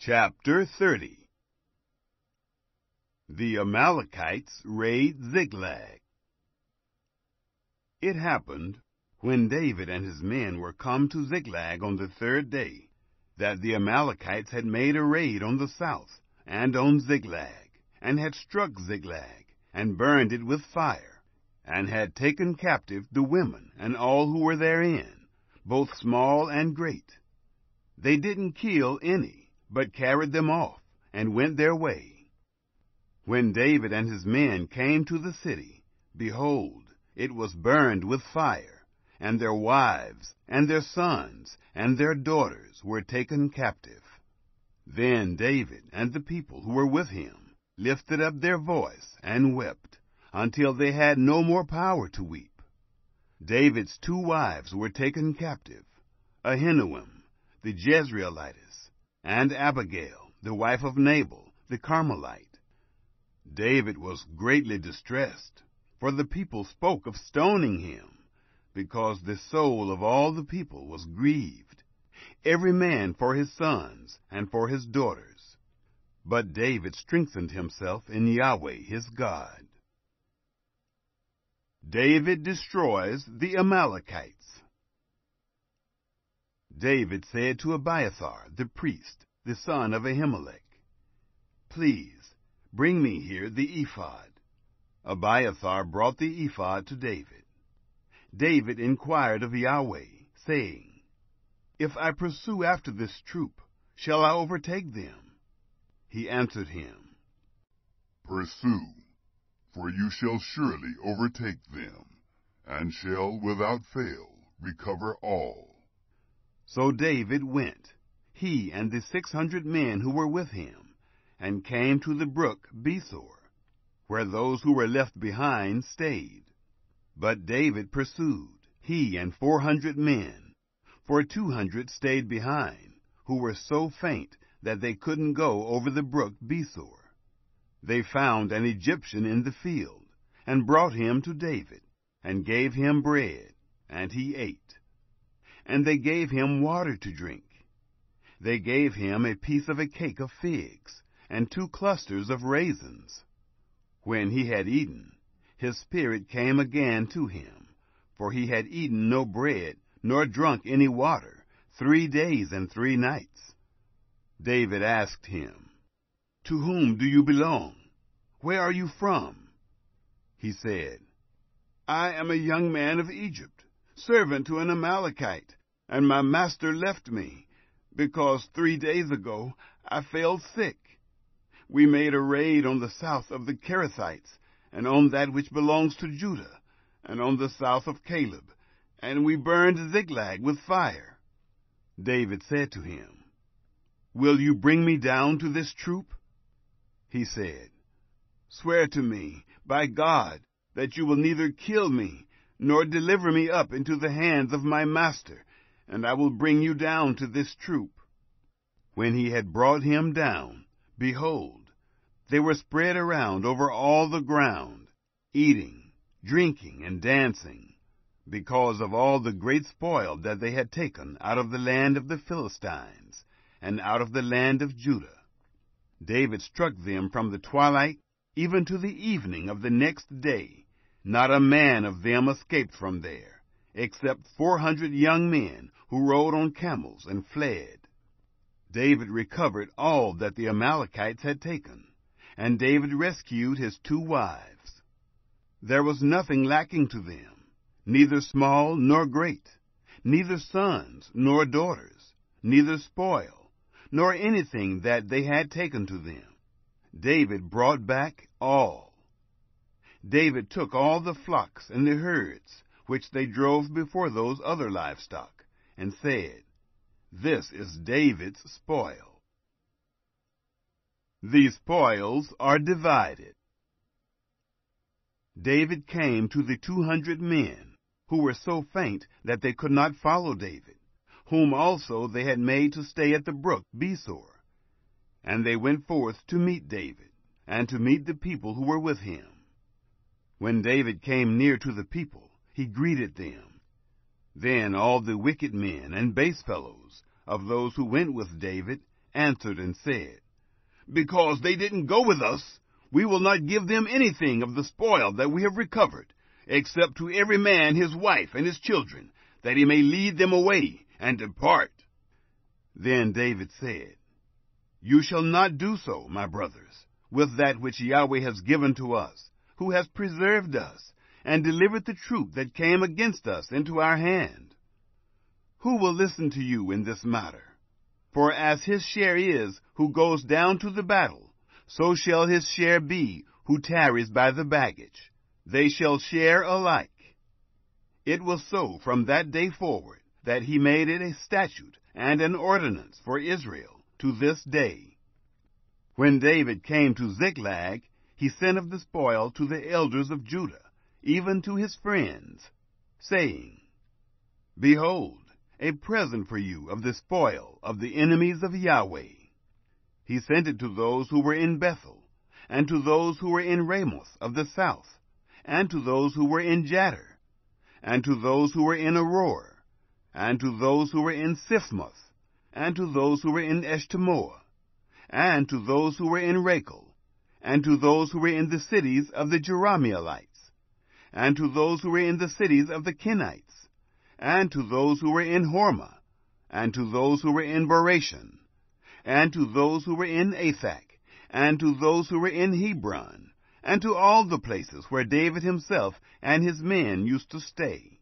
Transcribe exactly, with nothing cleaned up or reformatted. Chapter thirty. The Amalekites raid Ziklag. It happened, when David and his men were come to Ziklag on the third day, that the Amalekites had made a raid on the south, and on Ziklag, and had struck Ziklag, and burned it with fire, and had taken captive the women and all who were therein, both small and great. They didn't kill any, but carried them off, and went their way. When David and his men came to the city, behold, it was burned with fire, and their wives, and their sons, and their daughters were taken captive. Then David and the people who were with him lifted up their voice and wept, until they had no more power to weep. David's two wives were taken captive, Ahinoam, the Jezreelitess, and Abigail, the wife of Nabal, the Carmelite. David was greatly distressed, for the people spoke of stoning him, because the soul of all the people was grieved, every man for his sons and for his daughters. But David strengthened himself in Yahweh his God. David destroys the Amalekites. David said to Abiathar, the priest, the son of Ahimelech, "Please, bring me here the ephod." Abiathar brought the ephod to David. David inquired of Yahweh, saying, "If I pursue after this troop, shall I overtake them?" He answered him, "Pursue, for you shall surely overtake them, and shall without fail recover all." So David went, he and the six hundred men who were with him, and came to the brook Besor, where those who were left behind stayed. But David pursued, he and four hundred men, for two hundred stayed behind, who were so faint that they couldn't go over the brook Besor. They found an Egyptian in the field, and brought him to David, and gave him bread, and he ate. And they gave him water to drink. They gave him a piece of a cake of figs, and two clusters of raisins. When he had eaten, his spirit came again to him, for he had eaten no bread, nor drunk any water, three days and three nights. David asked him, "To whom do you belong? Where are you from?" He said, "I am a young man of Egypt, servant to an Amalekite, and my master left me, because three days ago I fell sick. We made a raid on the south of the Cherethites, and on that which belongs to Judah, and on the south of Caleb, and we burned Ziklag with fire." David said to him, "Will you bring me down to this troop?" He said, "Swear to me, by God, that you will neither kill me, nor deliver me up into the hands of my master, and I will bring you down to this troop." When he had brought him down, behold, they were spread around over all the ground, eating, drinking, and dancing, because of all the great spoil that they had taken out of the land of the Philistines, and out of the land of Judah. David struck them from the twilight even to the evening of the next day. Not a man of them escaped from there, except four hundred young men who rode on camels and fled. David recovered all that the Amalekites had taken, and David rescued his two wives. There was nothing lacking to them, neither small nor great, neither sons nor daughters, neither spoil, nor anything that they had taken to them. David brought back all. David took all the flocks and the herds, which they drove before those other livestock, and said, "This is David's spoil." The spoils are divided. David came to the two hundred men, who were so faint that they could not follow David, whom also they had made to stay at the brook Besor. And they went forth to meet David, and to meet the people who were with him. When David came near to the people, he greeted them. Then all the wicked men and base fellows of those who went with David answered and said, Because they didn't go with us, we will not give them anything of the spoil that we have recovered, except to every man his wife and his children, that he may lead them away and depart. Then David said, You shall not do so, my brothers, with that which Yahweh has given to us, who has preserved us, and delivered the troop that came against us into our hand. Who will listen to you in this matter? For as his share is who goes down to the battle, so shall his share be who tarries by the baggage. They shall share alike. It was so from that day forward that he made it a statute and an ordinance for Israel to this day. When David came to Ziklag, he sent of the spoil to the elders of Judah, even to his friends, saying, Behold, a present for you of the spoil of the enemies of Yahweh. He sent it to those who were in Bethel, and to those who were in Ramoth of the south, and to those who were in Jattir, and to those who were in Aroer, and to those who were in Sifmoth, and to those who were in Eshtemoa, and to those who were in Rachel, and to those who were in the cities of the Jeramielites, and to those who were in the cities of the Kenites, and to those who were in Hormah, and to those who were in Borashan, and to those who were in Athach, and to those who were in Hebron, and to all the places where David himself and his men used to stay.